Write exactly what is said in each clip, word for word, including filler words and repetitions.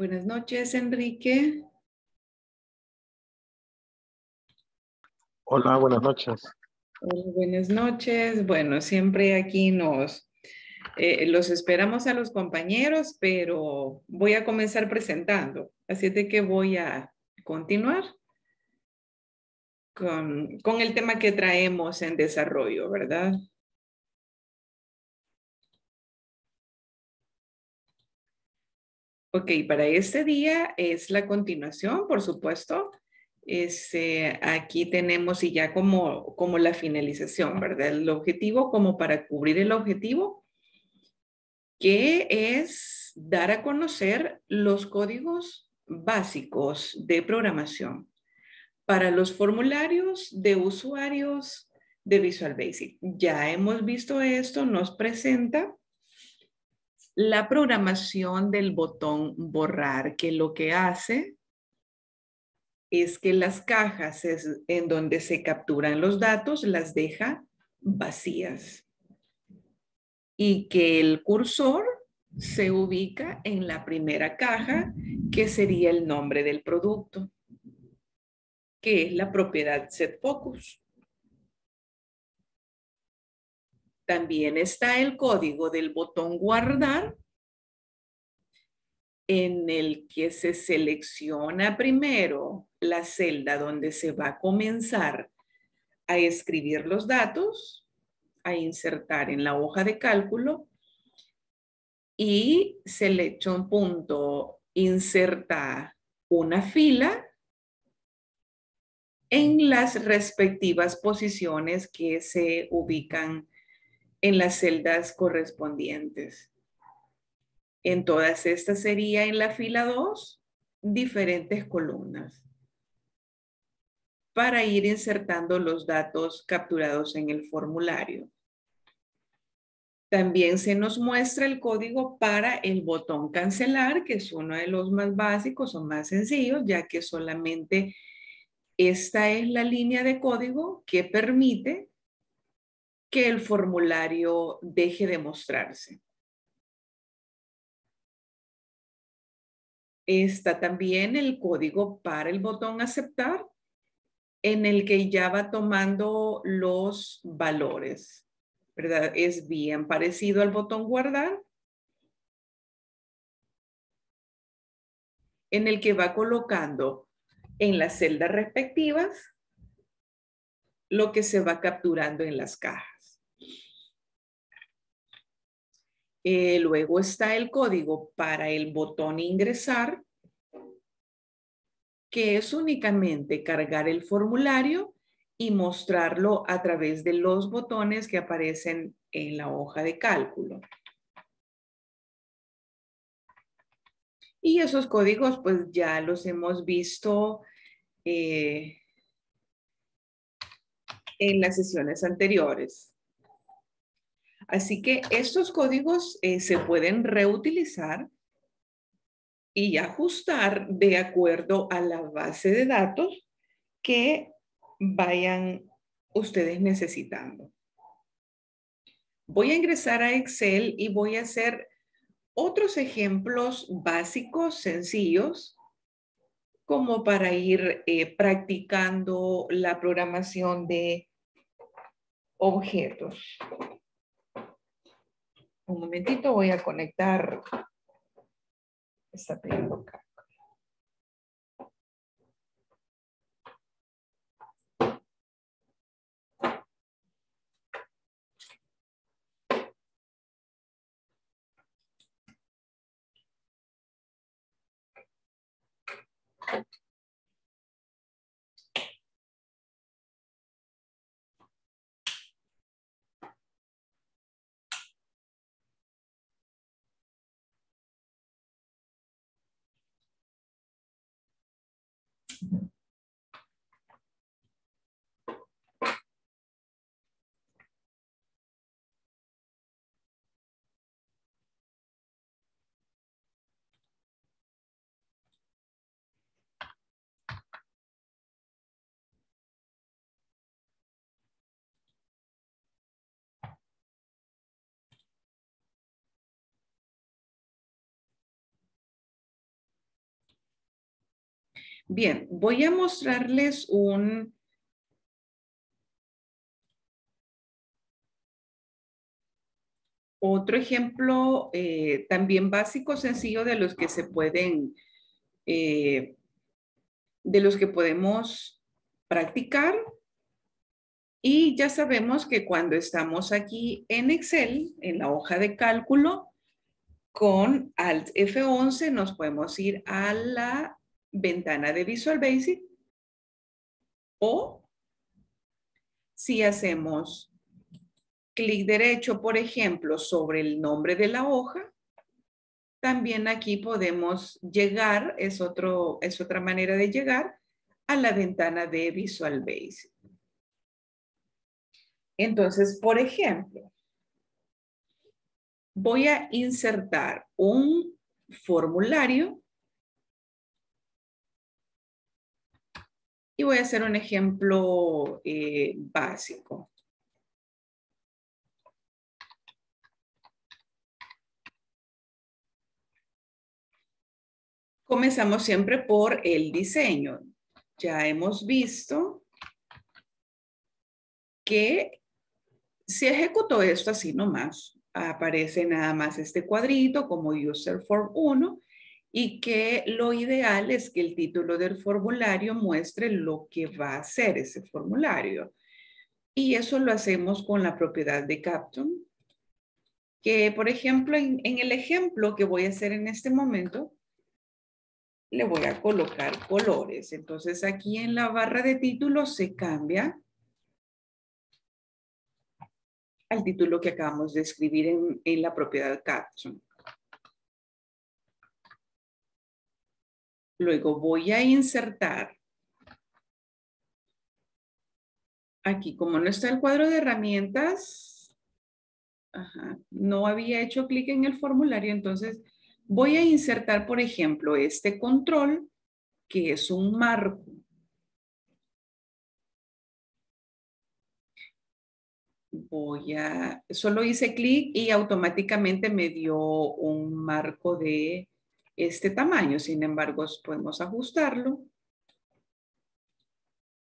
Buenas noches, Enrique. Hola, buenas noches. Hola, buenas noches. Bueno, siempre aquí nos eh, los esperamos a los compañeros, pero voy a comenzar presentando. Así es de que voy a continuar con, con el tema que traemos en desarrollo, ¿verdad? Ok, para este día es la continuación, por supuesto. Es, eh, aquí tenemos y ya como, como la finalización, ¿verdad? El objetivo como para cubrir el objetivo, que es dar a conocer los códigos básicos de programación para los formularios de usuarios de Visual Basic. Ya hemos visto esto, nos presenta la programación del botón borrar, que lo que hace es que las cajas es en donde se capturan los datos las deja vacías y que el cursor se ubica en la primera caja, que sería el nombre del producto, que es la propiedad SetFocus. También está el código del botón guardar, en el que se selecciona primero la celda donde se va a comenzar a escribir los datos, a insertar en la hoja de cálculo, y se le echa un punto, inserta una fila en las respectivas posiciones que se ubican en las celdas correspondientes. En todas estas sería en la fila dos diferentes columnas para ir insertando los datos capturados en el formulario. También se nos muestra el código para el botón cancelar, que es uno de los más básicos o más sencillos, ya que solamente esta es la línea de código que permite que el formulario deje de mostrarse. Está también el código para el botón aceptar, en el que ya va tomando los valores, ¿verdad? Es bien parecido al botón guardar, en el que va colocando en las celdas respectivas lo que se va capturando en las cajas. Eh, luego está el código para el botón ingresar, que es únicamente cargar el formulario y mostrarlo a través de los botones que aparecen en la hoja de cálculo. Y esos códigos pues ya los hemos visto eh, en las sesiones anteriores. Así que estos códigos eh, se pueden reutilizar y ajustar de acuerdo a la base de datos que vayan ustedes necesitando. Voy a ingresar a Excel y voy a hacer otros ejemplos básicos, sencillos, como para ir eh, practicando la programación de objetos. Un momentito, voy a conectar. Está pidiendo acá. Bien, voy a mostrarles un... Otro ejemplo eh, también básico, sencillo, de los que se pueden, eh, de los que podemos practicar. Y ya sabemos que cuando estamos aquí en Excel, en la hoja de cálculo, con Alt F once nos podemos ir a la ventana de Visual Basic. O si hacemos clic derecho, por ejemplo, sobre el nombre de la hoja, también aquí podemos llegar, es, otro, es otra manera de llegar a la ventana de Visual Basic. Entonces, por ejemplo, voy a insertar un formulario y voy a hacer un ejemplo eh, básico. Comenzamos siempre por el diseño. Ya hemos visto que si ejecuto esto así nomás, aparece nada más este cuadrito como UserForm uno y que lo ideal es que el título del formulario muestre lo que va a hacer ese formulario. Y eso lo hacemos con la propiedad de Caption, que por ejemplo en, en el ejemplo que voy a hacer en este momento, le voy a colocar colores. Entonces aquí en la barra de título se cambia al título que acabamos de escribir en, en la propiedad Caption. Luego voy a insertar. Aquí como no está el cuadro de herramientas, ajá, no había hecho clic en el formulario, entonces voy a insertar, por ejemplo, este control, que es un marco. Voy a, solo hice clic y automáticamente me dio un marco de este tamaño. Sin embargo, podemos ajustarlo.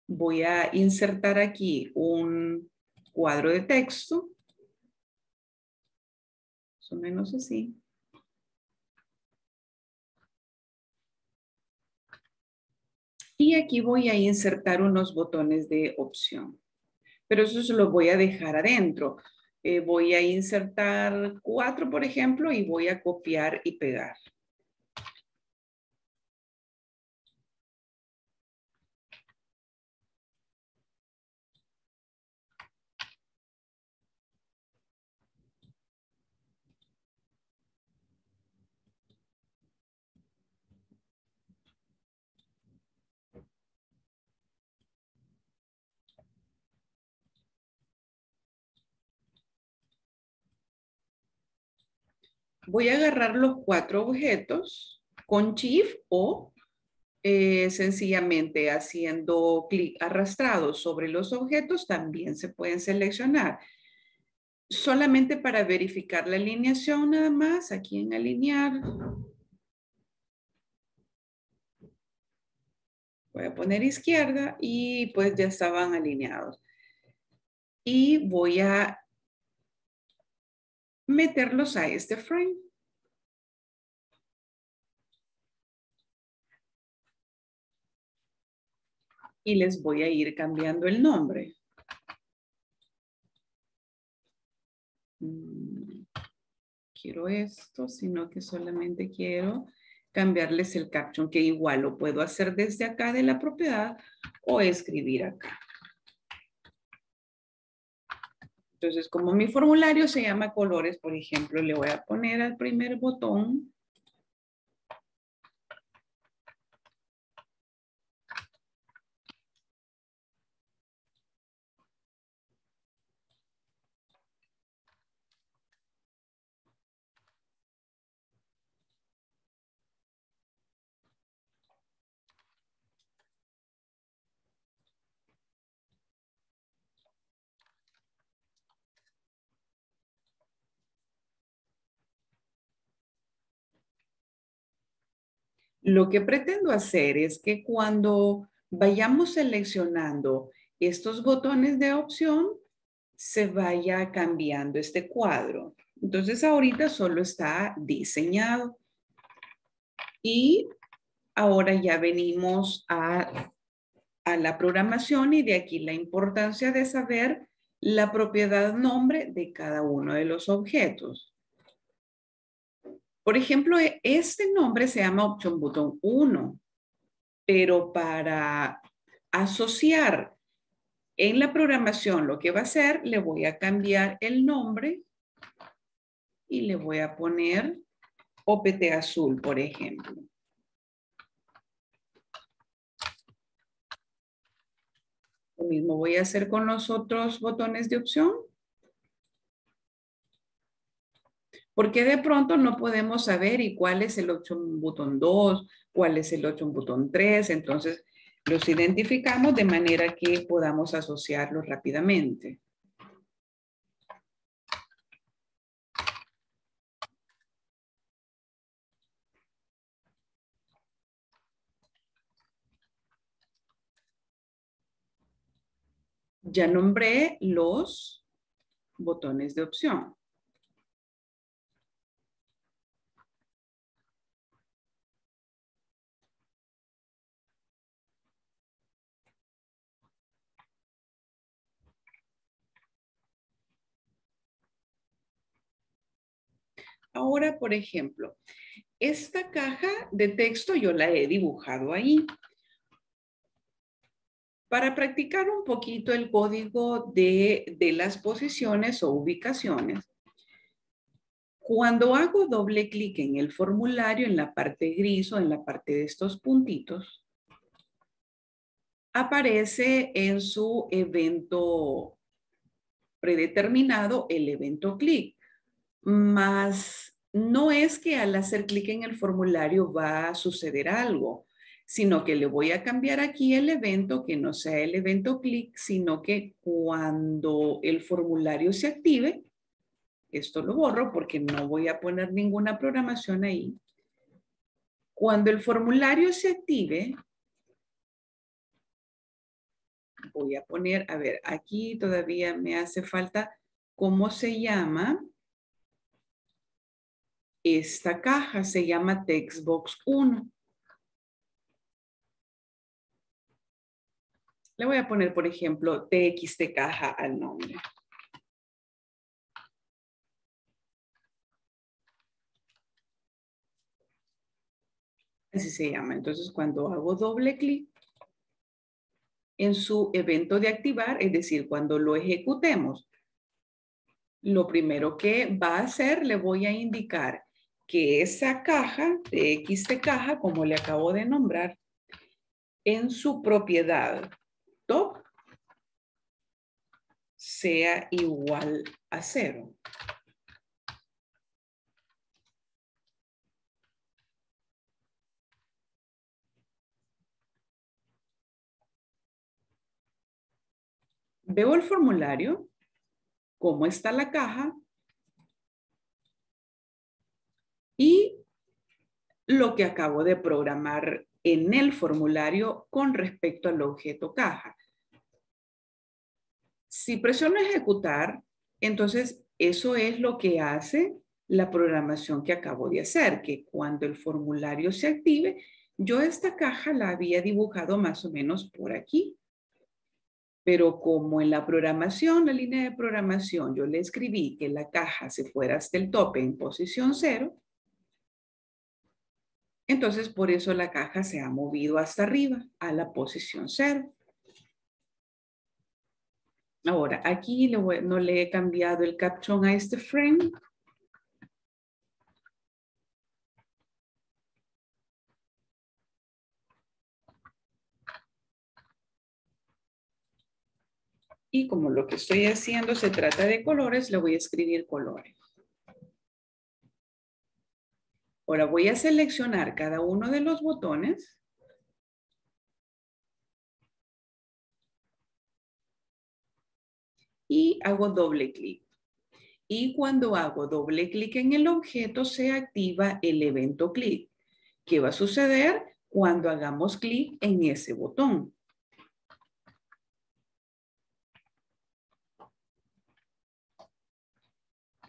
Voy a insertar aquí un cuadro de texto. Más o menos así. Y aquí voy a insertar unos botones de opción. Pero eso se los voy a dejar adentro. Eh, voy a insertar cuatro, por ejemplo, y voy a copiar y pegar. Voy a agarrar los cuatro objetos con Shift o eh, sencillamente haciendo clic arrastrado sobre los objetos. También se pueden seleccionar. Solamente para verificar la alineación nada más, aquí en alinear. Voy a poner izquierda y pues ya estaban alineados. Y voy a meterlos a este frame. Y les voy a ir cambiando el nombre. Quiero esto, sino que solamente quiero cambiarles el caption, que igual lo puedo hacer desde acá de la propiedad o escribir acá. Entonces, como mi formulario se llama colores, por ejemplo, le voy a poner al primer botón Lo que pretendo hacer es que cuando vayamos seleccionando estos botones de opción, se vaya cambiando este cuadro. Entonces ahorita solo está diseñado. Y ahora ya venimos a, a la programación, y de aquí la importancia de saber la propiedad nombre de cada uno de los objetos. Por ejemplo, este nombre se llama Option Button uno, pero para asociar en la programación lo que va a hacer, le voy a cambiar el nombre y le voy a poner O P T azul, por ejemplo. Lo mismo voy a hacer con los otros botones de opción. Porque de pronto no podemos saber y cuál es el Option Button dos, cuál es el Option Button tres. Entonces los identificamos de manera que podamos asociarlos rápidamente. Ya nombré los botones de opción. Ahora, por ejemplo, esta caja de texto yo la he dibujado ahí. Para practicar un poquito el código de, de las posiciones o ubicaciones, cuando hago doble clic en el formulario, en la parte gris o en la parte de estos puntitos, aparece en su evento predeterminado el evento clic. Mas no es que al hacer clic en el formulario va a suceder algo, sino que le voy a cambiar aquí el evento, que no sea el evento clic, sino que cuando el formulario se active, esto lo borro porque no voy a poner ninguna programación ahí. Cuando el formulario se active, voy a poner, a ver, aquí todavía me hace falta cómo se llama. Esta caja se llama Textbox uno. Le voy a poner, por ejemplo, T X T caja al nombre. Así se llama. Entonces, cuando hago doble clic en su evento de activar, es decir, cuando lo ejecutemos, lo primero que va a hacer, le voy a indicar que esa caja, T X T caja, como le acabo de nombrar, en su propiedad top sea igual a cero. Veo el formulario, cómo está la caja, y lo que acabo de programar en el formulario con respecto al objeto caja. Si presiono ejecutar, entonces eso es lo que hace la programación que acabo de hacer, que cuando el formulario se active, yo esta caja la había dibujado más o menos por aquí. Pero como en la programación, la línea de programación, yo le escribí que la caja se fuera hasta el tope en posición cero, entonces por eso la caja se ha movido hasta arriba, a la posición cero. Ahora, aquí le voy, no le he cambiado el caption a este frame. Y como lo que estoy haciendo se trata de colores, le voy a escribir colores. Ahora voy a seleccionar cada uno de los botones. Y hago doble clic. Y cuando hago doble clic en el objeto, se activa el evento clic. ¿Qué va a suceder cuando hagamos clic en ese botón?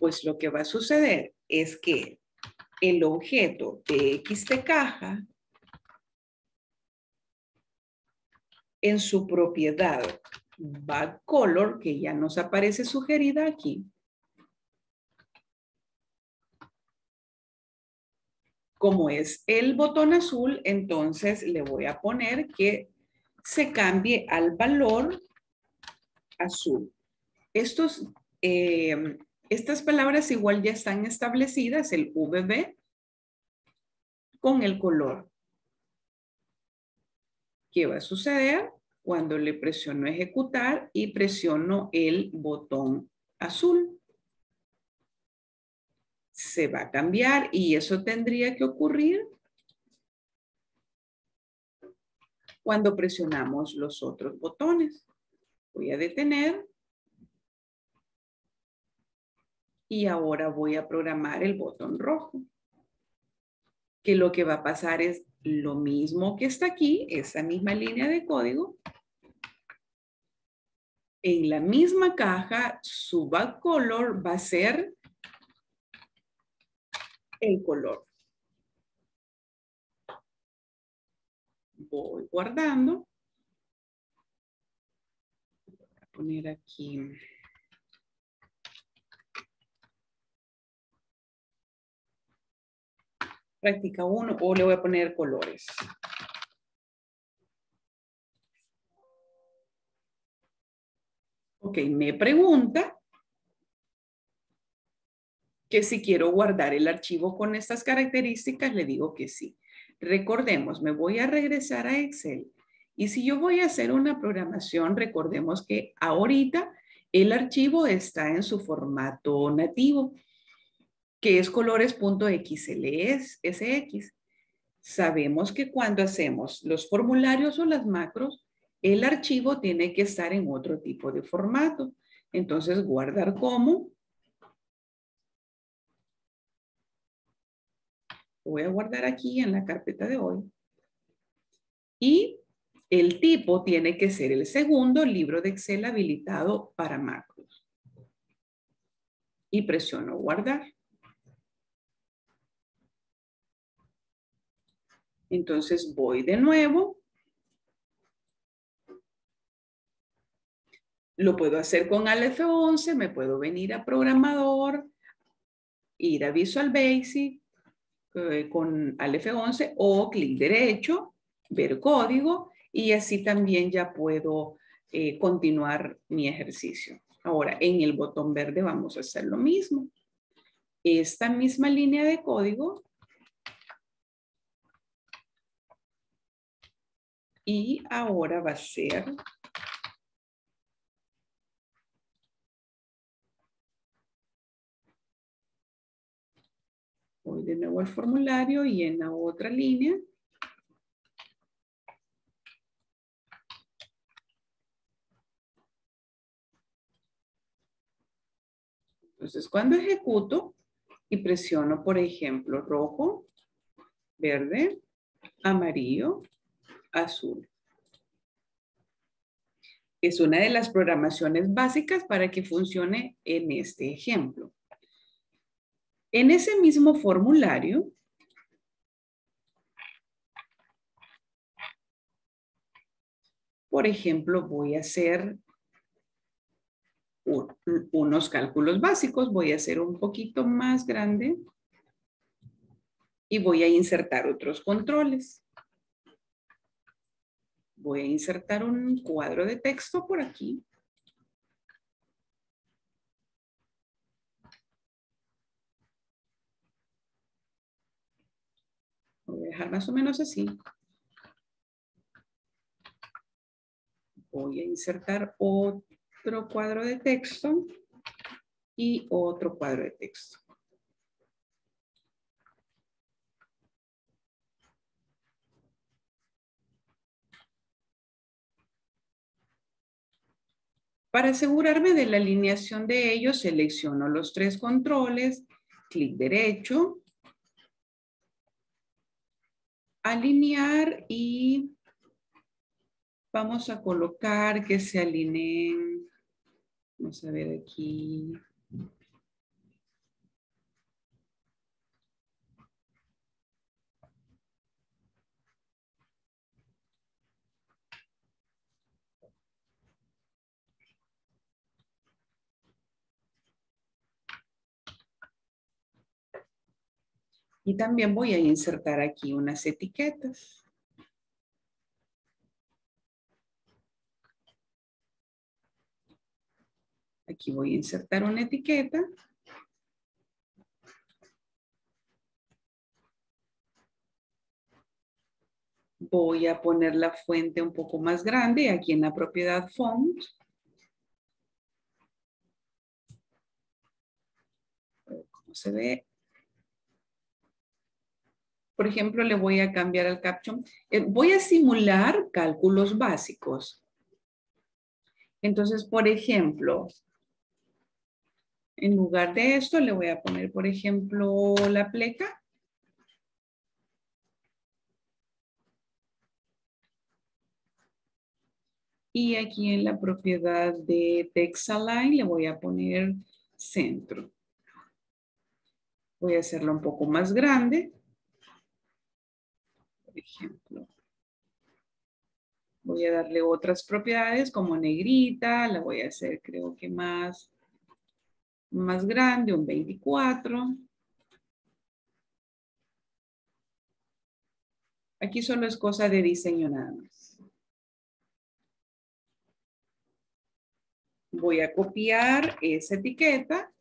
Pues lo que va a suceder es que el objeto T X T caja en su propiedad backcolor, que ya nos aparece sugerida aquí, como es el botón azul, entonces le voy a poner que se cambie al valor azul. Estos, eh, estas palabras igual ya están establecidas, el V B con el color. ¿Qué va a suceder cuando le presiono ejecutar y presiono el botón azul? Se va a cambiar y eso tendría que ocurrir cuando presionamos los otros botones. Voy a detener y ahora voy a programar el botón rojo, que lo que va a pasar es lo mismo que está aquí, esa misma línea de código. En la misma caja, su backcolor va a ser el color. Voy guardando. Voy a poner aquí. Práctica uno, o le voy a poner colores. Ok, me pregunta que si quiero guardar el archivo con estas características, le digo que sí. Recordemos, me voy a regresar a Excel. Y si yo voy a hacer una programación, recordemos que ahorita el archivo está en su formato nativo, que es colores punto X L S X. Sabemos que cuando hacemos los formularios o las macros, el archivo tiene que estar en otro tipo de formato. Entonces, guardar como... voy a guardar aquí en la carpeta de hoy. Y el tipo tiene que ser el segundo libro de Excel habilitado para macros. Y presiono guardar. Entonces voy de nuevo. Lo puedo hacer con Alt F once, me puedo venir a programador, ir a Visual Basic, con al F once o clic derecho, ver código, y así también ya puedo eh, continuar mi ejercicio. Ahora, en el botón verde vamos a hacer lo mismo. Esta misma línea de código y ahora va a ser voy de nuevo al formulario y en la otra línea entonces cuando ejecuto y presiono por ejemplo rojo, verde, amarillo, azul, es una de las programaciones básicas para que funcione en este ejemplo. En ese mismo formulario, por ejemplo, voy a hacer un, unos cálculos básicos. Voy a hacer un poquito más grande y voy a insertar otros controles. Voy a insertar un cuadro de texto por aquí. Voy a dejar más o menos así. Voy a insertar otro cuadro de texto y otro cuadro de texto. Para asegurarme de la alineación de ellos, selecciono los tres controles, clic derecho, alinear y vamos a colocar que se alineen. Vamos a ver aquí. Y también voy a insertar aquí unas etiquetas. Aquí voy a insertar una etiqueta. Voy a poner la fuente un poco más grande aquí en la propiedad font. A ver cómo se ve. Por ejemplo, le voy a cambiar al caption. Voy a simular cálculos básicos. Entonces, por ejemplo, en lugar de esto, le voy a poner, por ejemplo, la pleca. Y aquí en la propiedad de Textalign le voy a poner centro. Voy a hacerlo un poco más grande. Ejemplo, voy a darle otras propiedades como negrita, la voy a hacer creo que más, más grande, un veinticuatro. Aquí solo es cosa de diseño nada más. Voy a copiar esa etiqueta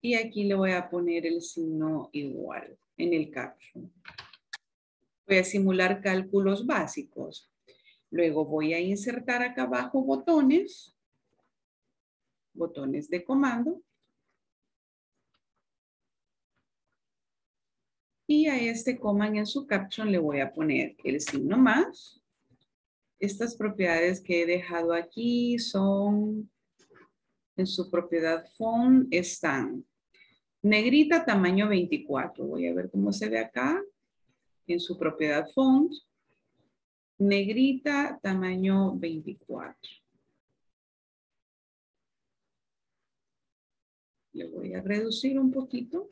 y aquí le voy a poner el signo igual en el caption. Voy a simular cálculos básicos. Luego voy a insertar acá abajo botones. Botones de comando. Y a este command en su caption le voy a poner el signo más. Estas propiedades que he dejado aquí son, en su propiedad font están. Negrita tamaño veinticuatro. Voy a ver cómo se ve acá. En su propiedad font, negrita, tamaño veinticuatro. Le voy a reducir un poquito.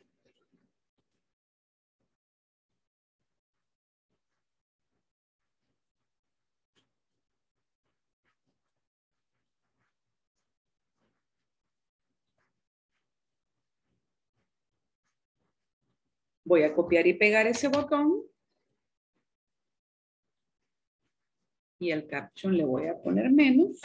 Voy a copiar y pegar ese botón. Y al caption le voy a poner menos.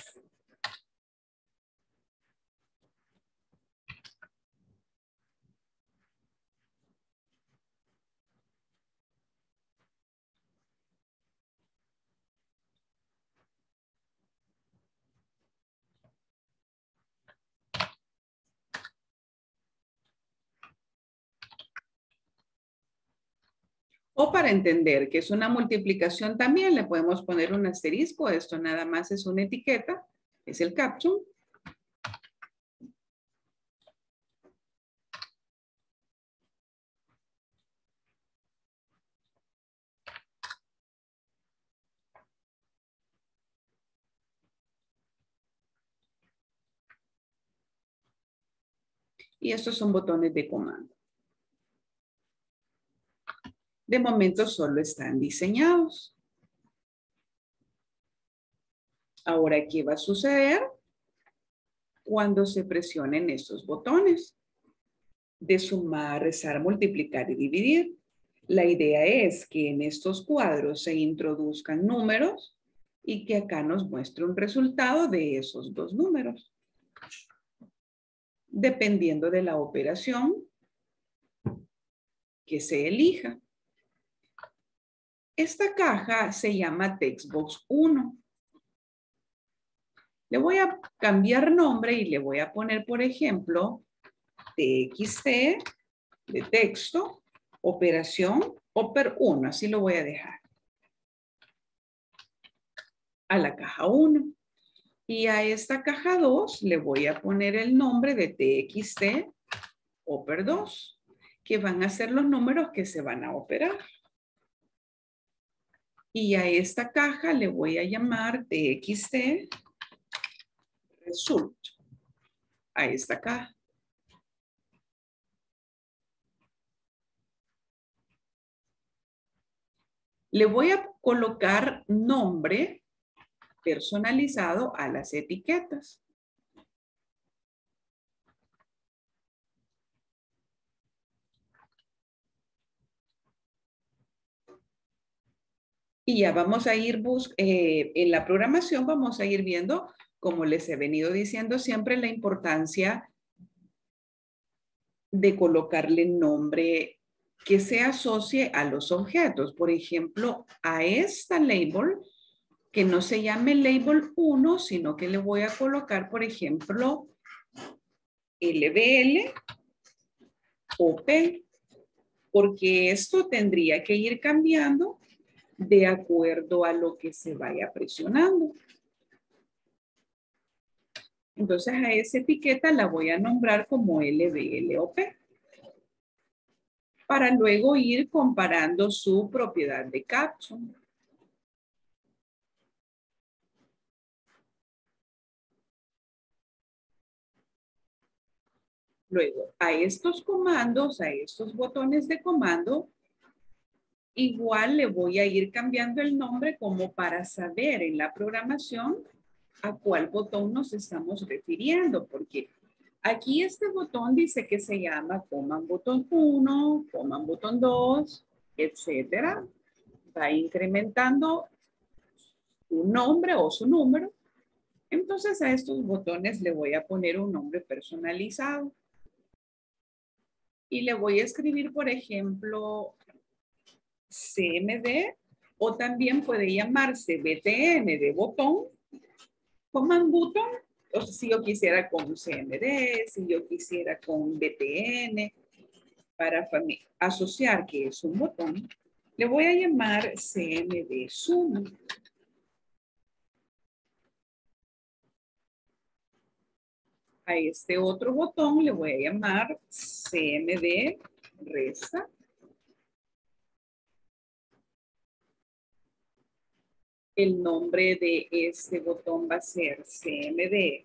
O para entender que es una multiplicación también le podemos poner un asterisco. Esto nada más es una etiqueta, es el caption. Y estos son botones de comando. De momento solo están diseñados. Ahora, ¿qué va a suceder cuando se presionen estos botones? De sumar, restar, multiplicar y dividir. La idea es que en estos cuadros se introduzcan números y que acá nos muestre un resultado de esos dos números. Dependiendo de la operación que se elija. Esta caja se llama Textbox uno. Le voy a cambiar nombre y le voy a poner, por ejemplo, T X T de texto, operación, oper uno. Así lo voy a dejar. A la caja uno. Y a esta caja dos le voy a poner el nombre de T X T, oper dos, que van a ser los números que se van a operar. Y a esta caja le voy a llamar txt result. A esta caja. Le voy a colocar nombre personalizado a las etiquetas. Y ya vamos a ir bus eh, en la programación, vamos a ir viendo, como les he venido diciendo siempre, la importancia de colocarle nombre que se asocie a los objetos. Por ejemplo, a esta label, que no se llame label uno, sino que le voy a colocar, por ejemplo, L B L o P, porque esto tendría que ir cambiando de acuerdo a lo que se vaya presionando. Entonces a esa etiqueta la voy a nombrar como L B L O P para luego ir comparando su propiedad de caption. Luego a estos comandos, a estos botones de comando, igual le voy a ir cambiando el nombre como para saber en la programación a cuál botón nos estamos refiriendo, porque aquí este botón dice que se llama CommandButton uno, CommandButton dos, etcétera. Va incrementando su nombre o su número. Entonces a estos botones le voy a poner un nombre personalizado. Y le voy a escribir, por ejemplo, C M D, o también puede llamarse B T M de botón, CommandButton, o sea, si yo quisiera con C M D, si yo quisiera con B T N, para asociar que es un botón, le voy a llamar C M D Zoom. A este otro botón le voy a llamar C M D Resta. El nombre de este botón va a ser C M D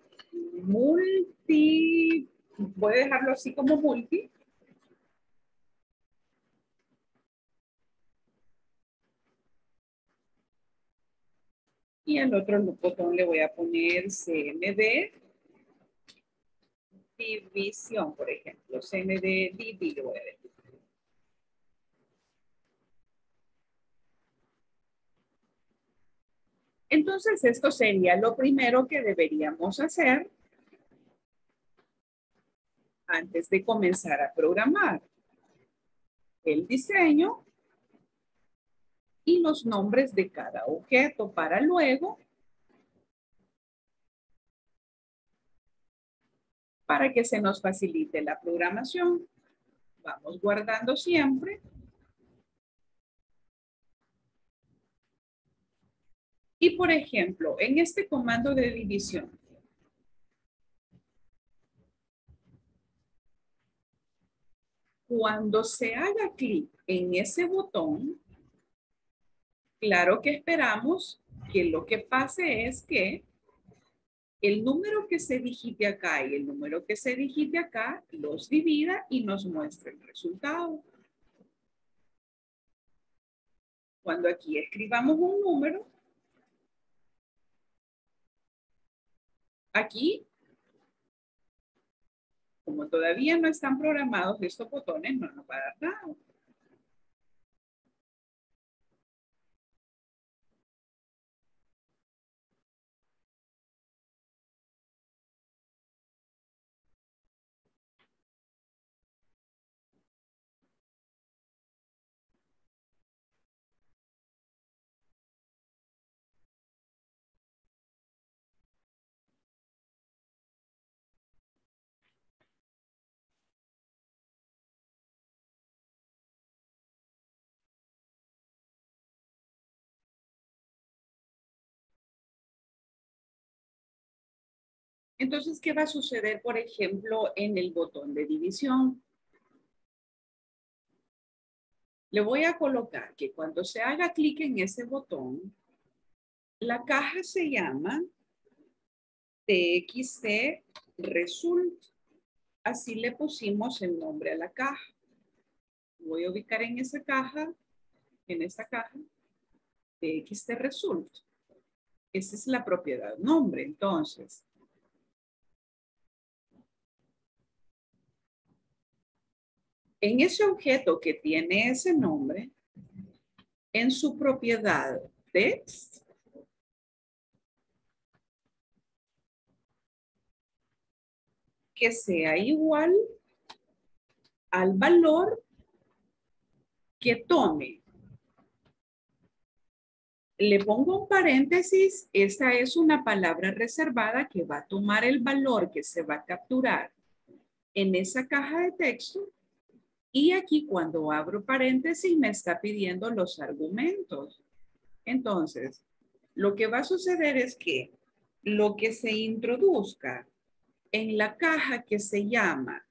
Multi, voy a dejarlo así como Multi. Y al otro botón le voy a poner C M D División, por ejemplo, C M D Divi le voy a decir. Entonces, esto sería lo primero que deberíamos hacer antes de comenzar a programar. El diseño y los nombres de cada objeto para luego, para que se nos facilite la programación. Vamos guardando siempre. Y por ejemplo, en este comando de división, cuando se haga clic en ese botón, claro que esperamos que lo que pase es que el número que se digite acá y el número que se digite acá los divida y nos muestre el resultado. Cuando aquí escribamos un número, aquí, como todavía no están programados estos botones, no nos va a dar nada. Entonces, ¿qué va a suceder, por ejemplo, en el botón de división? Le voy a colocar que cuando se haga clic en ese botón, la caja se llama T X T Result. Así le pusimos el nombre a la caja. Voy a ubicar en esa caja, en esta caja, T X T Result. Esta es la propiedad nombre, entonces. En ese objeto que tiene ese nombre, en su propiedad text, que sea igual al valor que tome. Le pongo un paréntesis, esta es una palabra reservada que va a tomar el valor que se va a capturar en esa caja de texto. Y aquí cuando abro paréntesis me está pidiendo los argumentos. Entonces, lo que va a suceder es que lo que se introduzca en la caja que se llama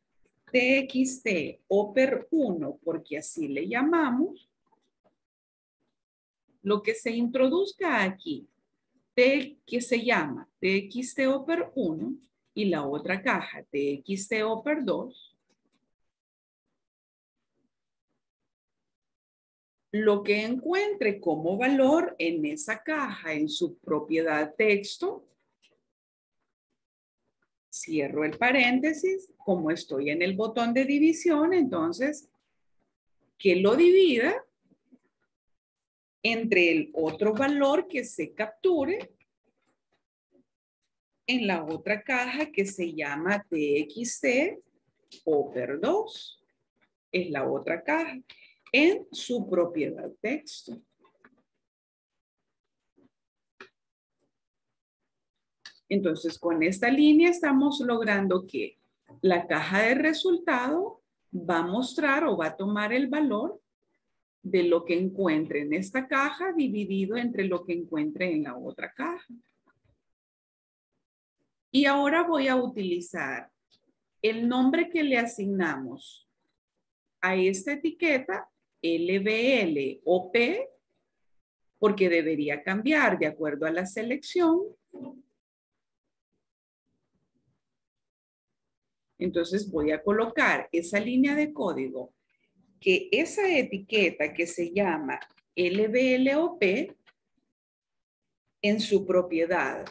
T X T Oper uno, porque así le llamamos, lo que se introduzca aquí, T, que se llama T X T Oper uno y la otra caja T X T Oper dos, lo que encuentre como valor en esa caja, en su propiedad texto, cierro el paréntesis, como estoy en el botón de división, entonces, que lo divida entre el otro valor que se capture en la otra caja que se llama T X T Oper dos, es la otra caja, en su propiedad texto. Entonces, con esta línea estamos logrando que la caja de resultado va a mostrar o va a tomar el valor de lo que encuentre en esta caja dividido entre lo que encuentre en la otra caja. Y ahora voy a utilizar el nombre que le asignamos a esta etiqueta, L B L o P, porque debería cambiar de acuerdo a la selección. Entonces voy a colocar esa línea de código que esa etiqueta que se llama L B L O P en su propiedad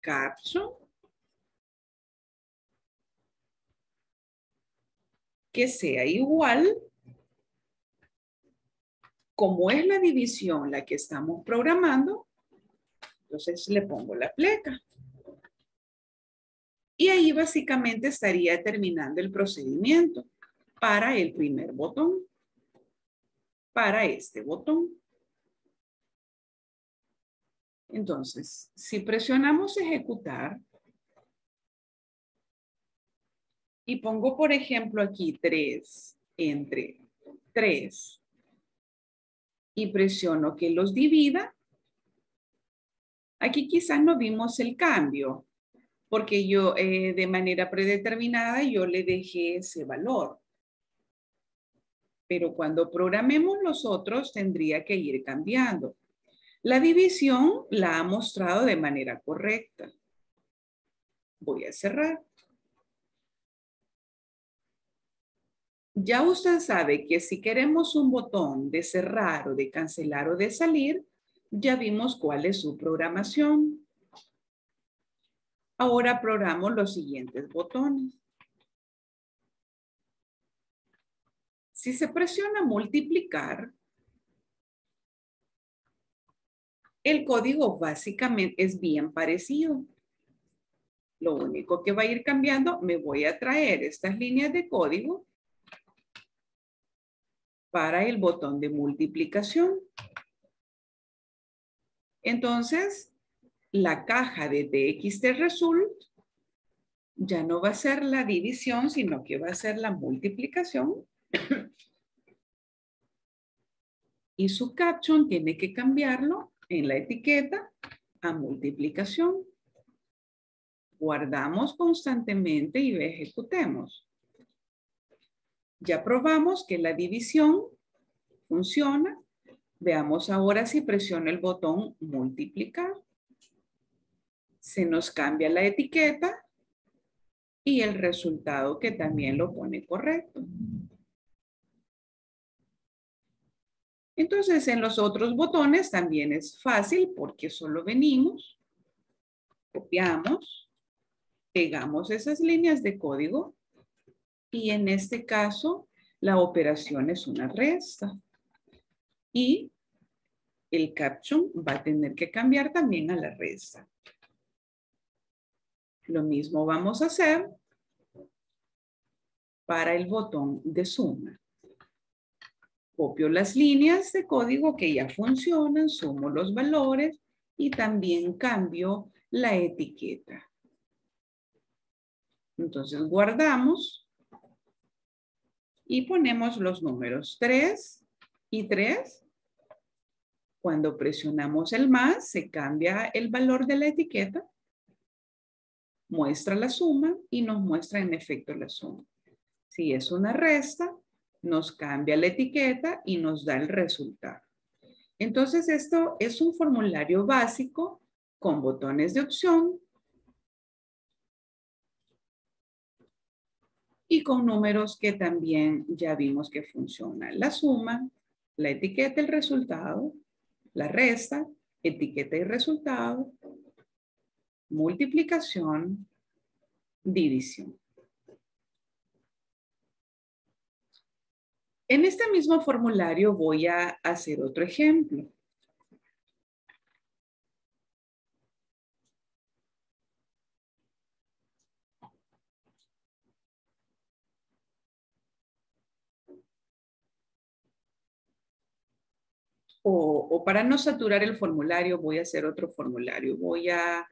Caption, que sea igual, como es la división la que estamos programando, entonces le pongo la pleca. Y ahí básicamente estaría terminando el procedimiento para el primer botón, para este botón. Entonces, si presionamos ejecutar y pongo, por ejemplo, aquí tres entre tres y presiono que los divida, aquí quizás no vimos el cambio, porque yo eh, de manera predeterminada yo le dejé ese valor. Pero cuando programemos los otros tendría que ir cambiando. La división la ha mostrado de manera correcta. Voy a cerrar. Ya usted sabe que si queremos un botón de cerrar o de cancelar o de salir, ya vimos cuál es su programación. Ahora programamos los siguientes botones. Si se presiona multiplicar, el código básicamente es bien parecido. Lo único que va a ir cambiando, me voy a traer estas líneas de código para el botón de multiplicación. Entonces, la caja de T X T Result ya no va a ser la división, sino que va a ser la multiplicación. Y su caption tiene que cambiarlo en la etiqueta a multiplicación. Guardamos constantemente y ejecutemos. Ya probamos que la división funciona. Veamos ahora si presiono el botón multiplicar. Se nos cambia la etiqueta y el resultado que también lo pone correcto. Entonces, en los otros botones también es fácil porque solo venimos, copiamos, pegamos esas líneas de código y en este caso la operación es una resta. Y el caption va a tener que cambiar también a la resta. Lo mismo vamos a hacer para el botón de suma. Copio las líneas de código que ya funcionan, sumo los valores y también cambio la etiqueta. Entonces guardamos y ponemos los números tres y tres. Cuando presionamos el más, se cambia el valor de la etiqueta, muestra la suma y nos muestra en efecto la suma. Si es una resta, nos cambia la etiqueta y nos da el resultado. Entonces, esto es un formulario básico con botones de opción y con números que también ya vimos que funcionan. La suma, la etiqueta, el resultado, la resta, etiqueta y resultado, multiplicación, división. En este mismo formulario voy a hacer otro ejemplo. O, o para no saturar el formulario, voy a hacer otro formulario. Voy a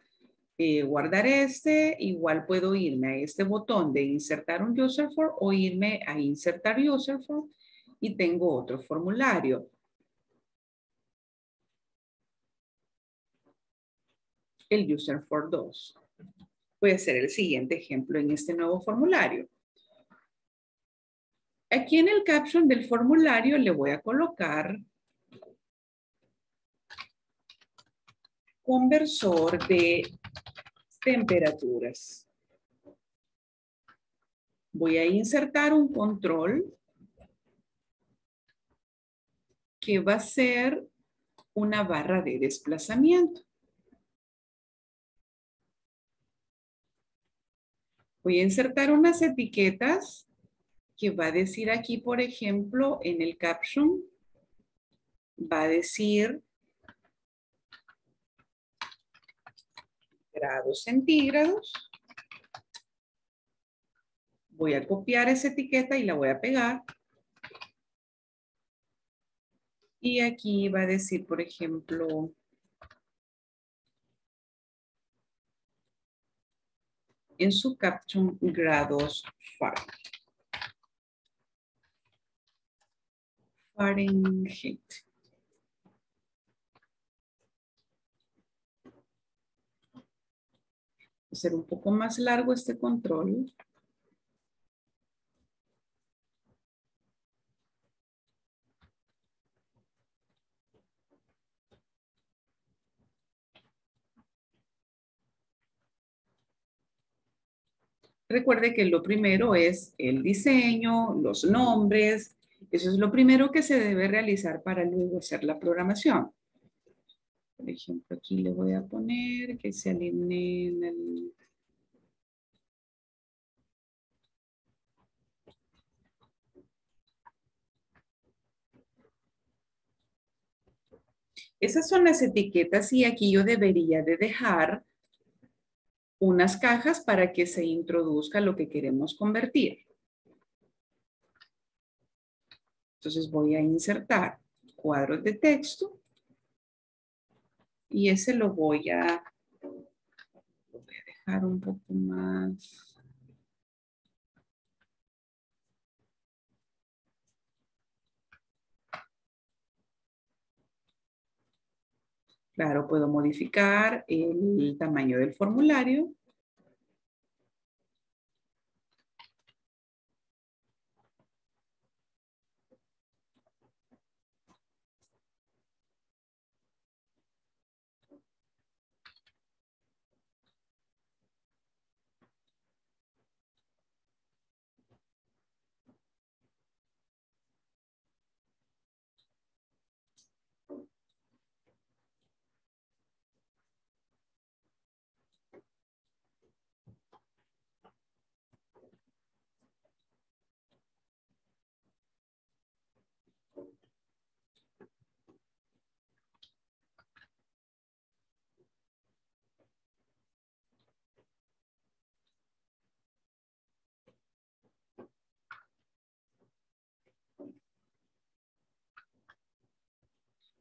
eh, guardar este. Igual puedo irme a este botón de insertar un UserForm o irme a insertar UserForm. Y tengo otro formulario. El UserForm dos. Voy a hacer el siguiente ejemplo en este nuevo formulario. Aquí en el caption del formulario le voy a colocar conversor de temperaturas. Voy a insertar un control que va a ser una barra de desplazamiento. Voy a insertar unas etiquetas que va a decir aquí, por ejemplo, en el caption, va a decir grados centígrados. Voy a copiar esa etiqueta y la voy a pegar. Y aquí va a decir, por ejemplo, en su caption, grados Fahrenheit. Fahrenheit. Va a ser un poco más largo este control. Recuerde que lo primero es el diseño, los nombres. Eso es lo primero que se debe realizar para luego hacer la programación. Por ejemplo, aquí le voy a poner que se alineen el... Esas son las etiquetas y aquí yo debería de dejar unas cajas para que se introduzca lo que queremos convertir. Entonces voy a insertar cuadros de texto y ese lo voy a, lo voy a dejar un poco más. Claro, puedo modificar el tamaño del formulario.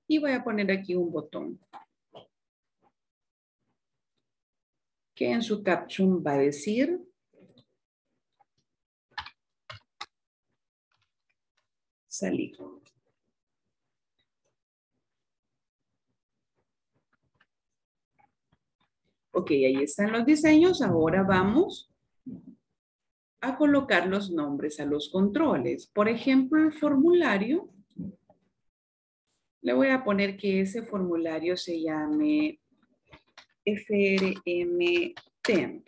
y voy a poner aquí un botón que en su caption va a decir salir. Ok, ahí están los diseños. Ahora vamos a colocar los nombres a los controles. Por ejemplo, el formulario. Le voy a poner que ese formulario se llame F R M Temp.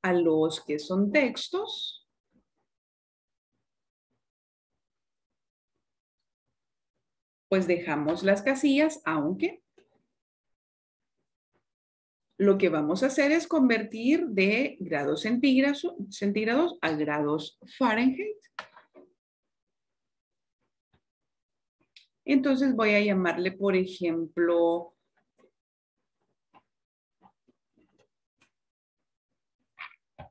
A los que son textos, pues dejamos las casillas, aunque lo que vamos a hacer es convertir de grados centígrados, centígrados a grados Fahrenheit. Entonces voy a llamarle, por ejemplo,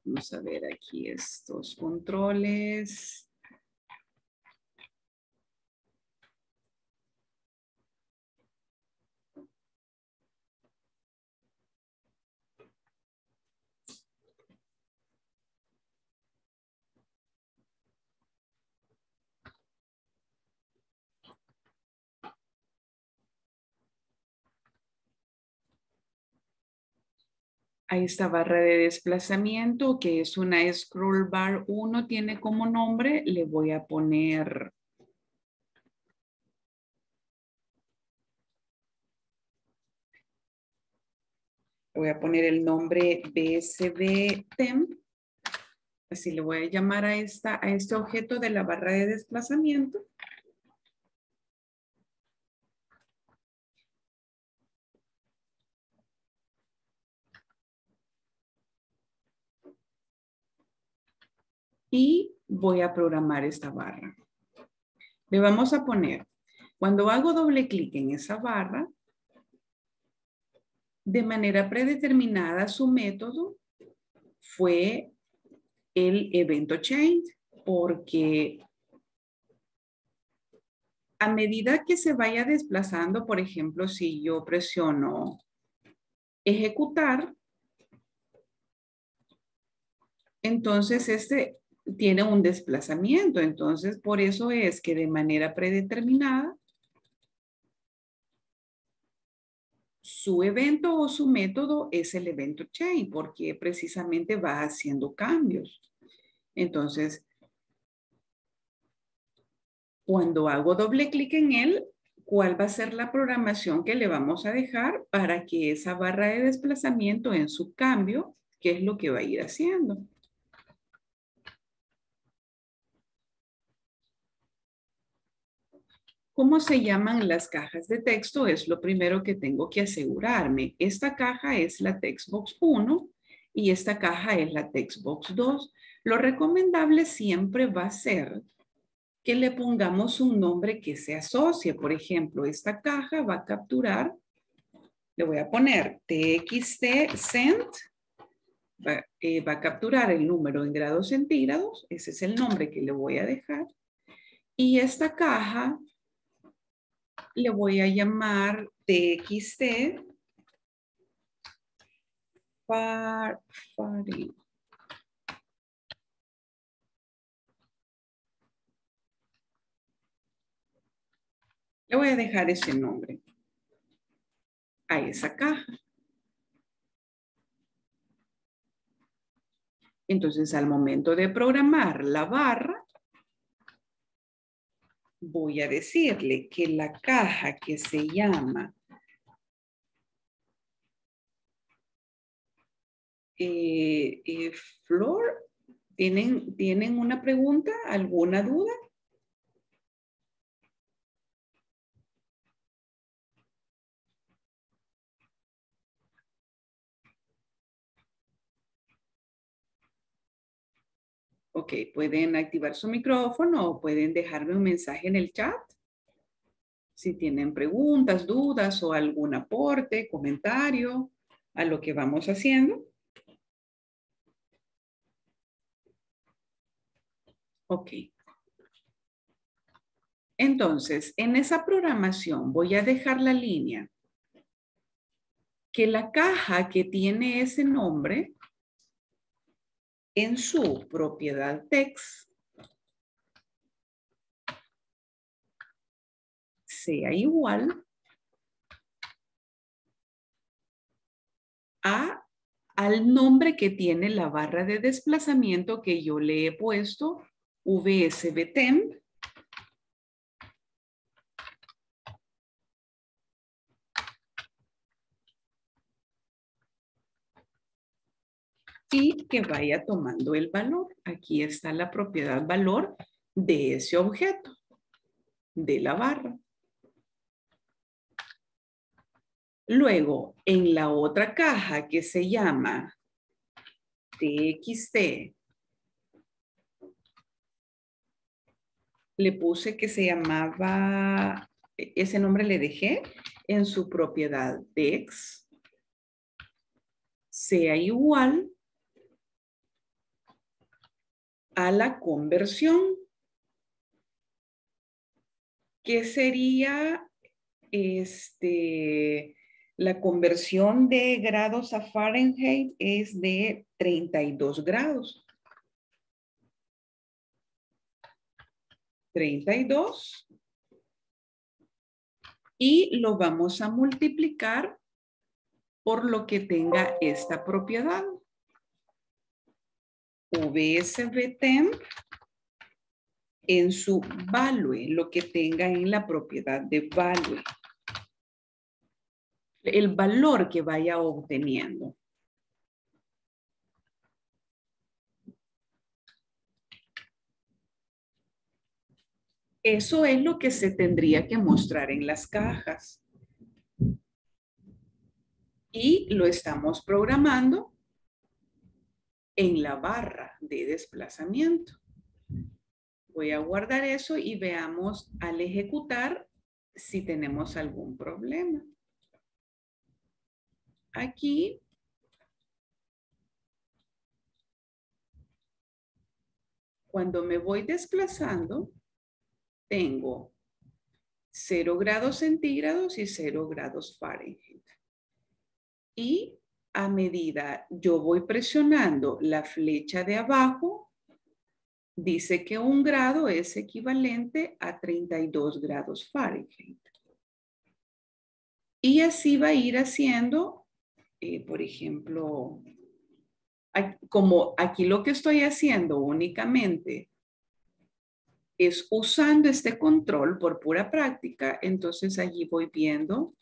vamos a ver aquí estos controles. A esta barra de desplazamiento, que es una ScrollBar uno, tiene como nombre, le voy a poner le voy a poner el nombre B S B Temp, así le voy a llamar a, esta, a este objeto de la barra de desplazamiento. Y voy a programar esta barra. Le vamos a poner, cuando hago doble clic en esa barra, de manera predeterminada su método fue el evento change, porque a medida que se vaya desplazando, por ejemplo, si yo presiono ejecutar, entonces este tiene un desplazamiento. Entonces, por eso es que de manera predeterminada su evento o su método es el evento change, porque precisamente va haciendo cambios. Entonces, cuando hago doble clic en él, ¿cuál va a ser la programación que le vamos a dejar para que esa barra de desplazamiento en su cambio, qué es lo que va a ir haciendo? ¿Cómo se llaman las cajas de texto? Es lo primero que tengo que asegurarme. Esta caja es la Textbox uno y esta caja es la Textbox dos. Lo recomendable siempre va a ser que le pongamos un nombre que se asocie. Por ejemplo, esta caja va a capturar, le voy a poner T X T Cent, va, eh, va a capturar el número en grados centígrados. Ese es el nombre que le voy a dejar. Y esta caja le voy a llamar T X T Far, Fahrenheit. Le voy a dejar ese nombre a esa caja. Entonces, al momento de programar la barra, voy a decirle que la caja que se llama eh, eh, Flor, ¿tienen, ¿tienen una pregunta? ¿Alguna duda? Ok, pueden activar su micrófono o pueden dejarme un mensaje en el chat. Si tienen preguntas, dudas o algún aporte, comentario a lo que vamos haciendo. Ok. Entonces, en esa programación voy a dejar la línea que la caja que tiene ese nombre en su propiedad text sea igual a, al nombre que tiene la barra de desplazamiento que yo le he puesto vsbtemp. Y que vaya tomando el valor. Aquí está la propiedad valor de ese objeto, de la barra. Luego, en la otra caja que se llama T X T, le puse que se llamaba, ese nombre le dejé en su propiedad text, sea igual a la conversión, que sería este, la conversión de grados a Fahrenheit es de treinta y dos grados. treinta y dos. Y lo vamos a multiplicar por lo que tenga esta propiedad. vsbtemp en su value, lo que tenga en la propiedad de value, el valor que vaya obteniendo. Eso es lo que se tendría que mostrar en las cajas. Y lo estamos programando en la barra de desplazamiento. Voy a guardar eso y veamos al ejecutar si tenemos algún problema. Aquí cuando me voy desplazando tengo cero grados centígrados y cero grados Fahrenheit. Y a medida yo voy presionando la flecha de abajo, dice que un grado es equivalente a treinta y dos grados Fahrenheit. Y así va a ir haciendo, eh, por ejemplo, como aquí lo que estoy haciendo únicamente es usando este control por pura práctica, entonces allí voy viendo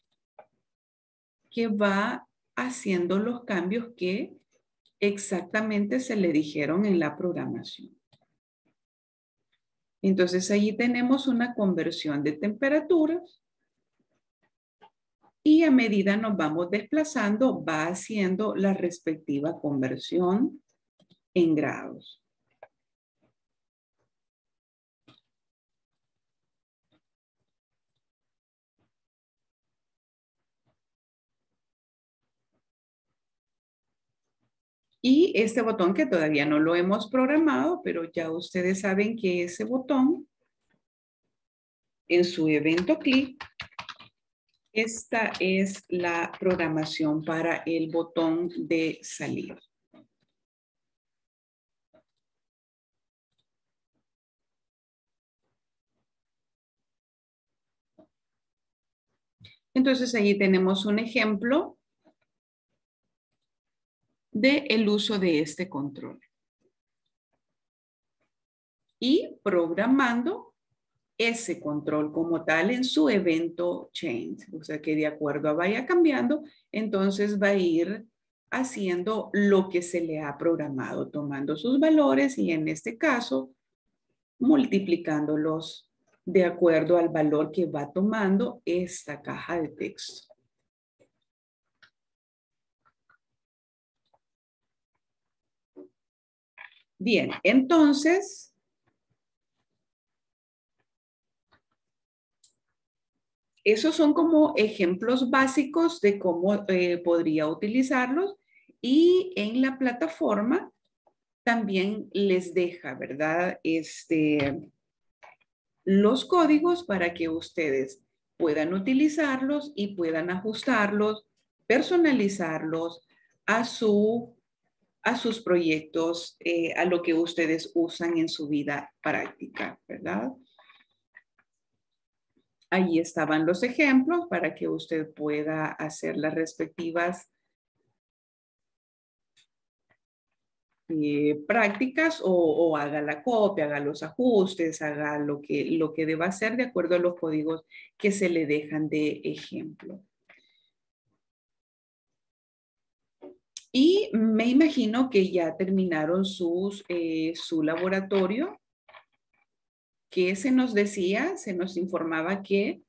que va haciendo los cambios que exactamente se le dijeron en la programación. Entonces allí tenemos una conversión de temperaturas y a medida nos vamos desplazando va haciendo la respectiva conversión en grados. Y este botón que todavía no lo hemos programado, pero ya ustedes saben que ese botón en su evento clic, esta es la programación para el botón de salir. Entonces ahí tenemos un ejemplo del uso de este control. Y programando ese control como tal en su evento change. O sea que de acuerdo a vaya cambiando, entonces va a ir haciendo lo que se le ha programado, tomando sus valores y en este caso multiplicándolos de acuerdo al valor que va tomando esta caja de texto. Bien, entonces, Esos son como ejemplos básicos de cómo eh, podría utilizarlos, y en la plataforma también les deja, ¿verdad? Este, los códigos para que ustedes puedan utilizarlos y puedan ajustarlos, personalizarlos a, su, a sus proyectos, eh, a lo que ustedes usan en su vida práctica, ¿verdad? Ahí estaban los ejemplos para que usted pueda hacer las respectivas eh, prácticas o, o haga la copia, haga los ajustes, haga lo que, lo que deba hacer de acuerdo a los códigos que se le dejan de ejemplo. Y me imagino que ya terminaron sus, eh, su laboratorio, que se nos decía, se nos informaba que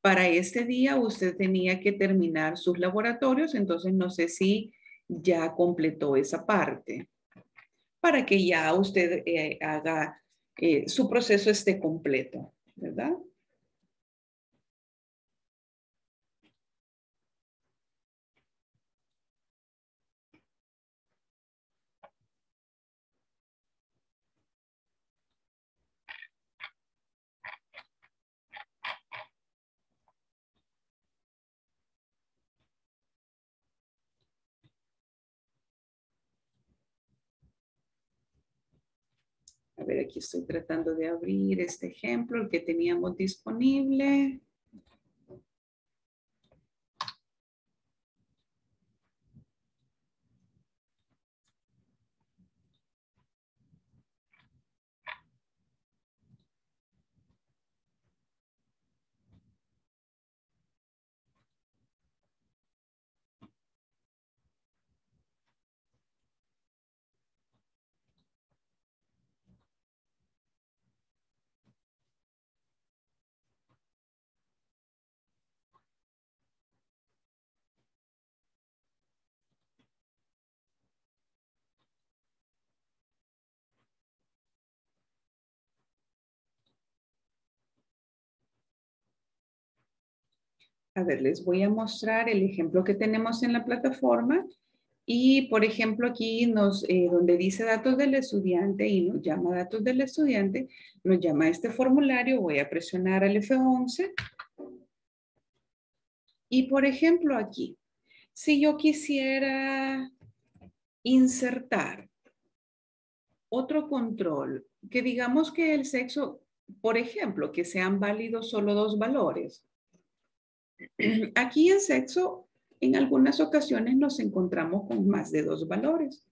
para este día usted tenía que terminar sus laboratorios, entonces no sé si ya completó esa parte, para que ya usted eh, haga, eh, su proceso esté completo, ¿verdad? A ver, aquí estoy tratando de abrir este ejemplo, el que teníamos disponible. A ver, les voy a mostrar el ejemplo que tenemos en la plataforma y, por ejemplo, aquí nos, eh, donde dice datos del estudiante y nos llama datos del estudiante, nos llama este formulario, voy a presionar el F once. Y, por ejemplo, aquí, si yo quisiera insertar otro control, que digamos que el sexo, por ejemplo, que sean válidos solo dos valores. Aquí en sexo, en algunas ocasiones nos encontramos con más de dos valores.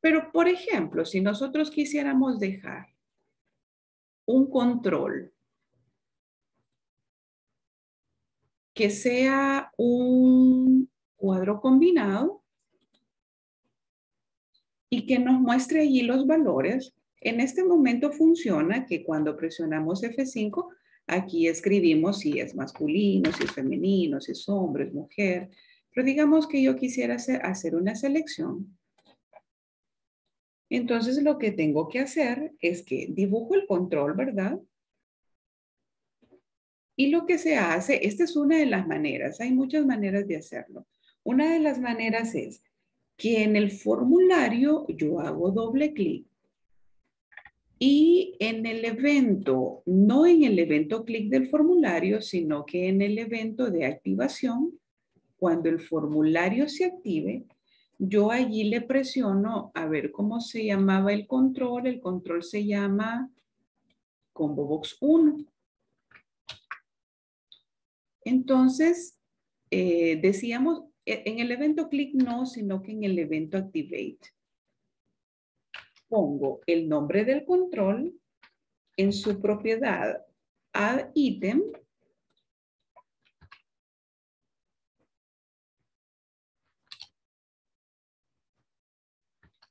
Pero, por ejemplo, si nosotros quisiéramos dejar un control que sea un cuadro combinado y que nos muestre allí los valores, en este momento funciona que cuando presionamos F cinco, aquí escribimos si es masculino, si es femenino, si es hombre, es mujer. Pero digamos que yo quisiera hacer, hacer una selección. Entonces lo que tengo que hacer es que dibujo el control, ¿verdad? Y lo que se hace, esta es una de las maneras, hay muchas maneras de hacerlo. Una de las maneras es que en el formulario yo hago doble clic. Y en el evento, no en el evento clic del formulario, sino que en el evento de activación, cuando el formulario se active, yo allí le presiono, a ver cómo se llamaba el control, el control se llama ComboBox uno. Entonces, eh, decíamos, en el evento clic no, sino que en el evento activate. Pongo el nombre del control en su propiedad addItem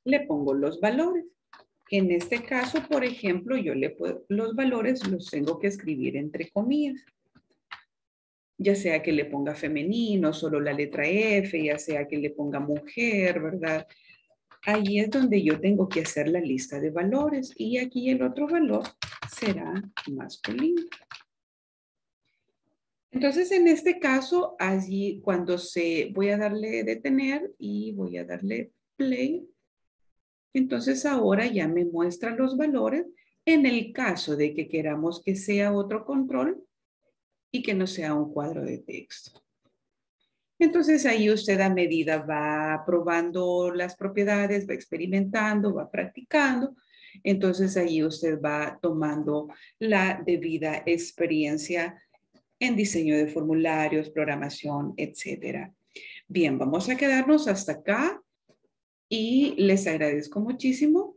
le pongo los valores. En este caso, por ejemplo, yo le puedo, los valores los tengo que escribir entre comillas. Ya sea que le ponga femenino, solo la letra F, ya sea que le ponga mujer, ¿verdad? Ahí es donde yo tengo que hacer la lista de valores y aquí el otro valor será masculino. Entonces, en este caso, allí cuando se, voy a darle detener y voy a darle play. Entonces, ahora ya me muestran los valores. En el caso de que queramos que sea otro control y que no sea un cuadro de texto. Entonces, ahí usted a medida va probando las propiedades, va experimentando, va practicando. Entonces, ahí usted va tomando la debida experiencia en diseño de formularios, programación, etcétera. Bien, vamos a quedarnos hasta acá y les agradezco muchísimo,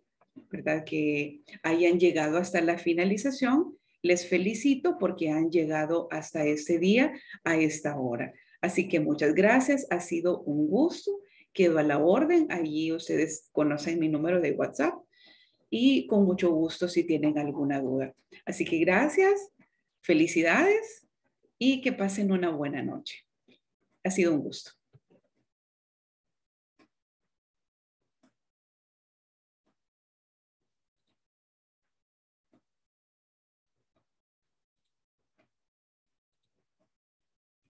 ¿verdad? Que hayan llegado hasta la finalización. Les felicito porque han llegado hasta este día, a esta hora. Así que muchas gracias, ha sido un gusto. Quedo a la orden, allí ustedes conocen mi número de WhatsApp y con mucho gusto si tienen alguna duda. Así que gracias, felicidades. Y que pasen una buena noche. Ha sido un gusto.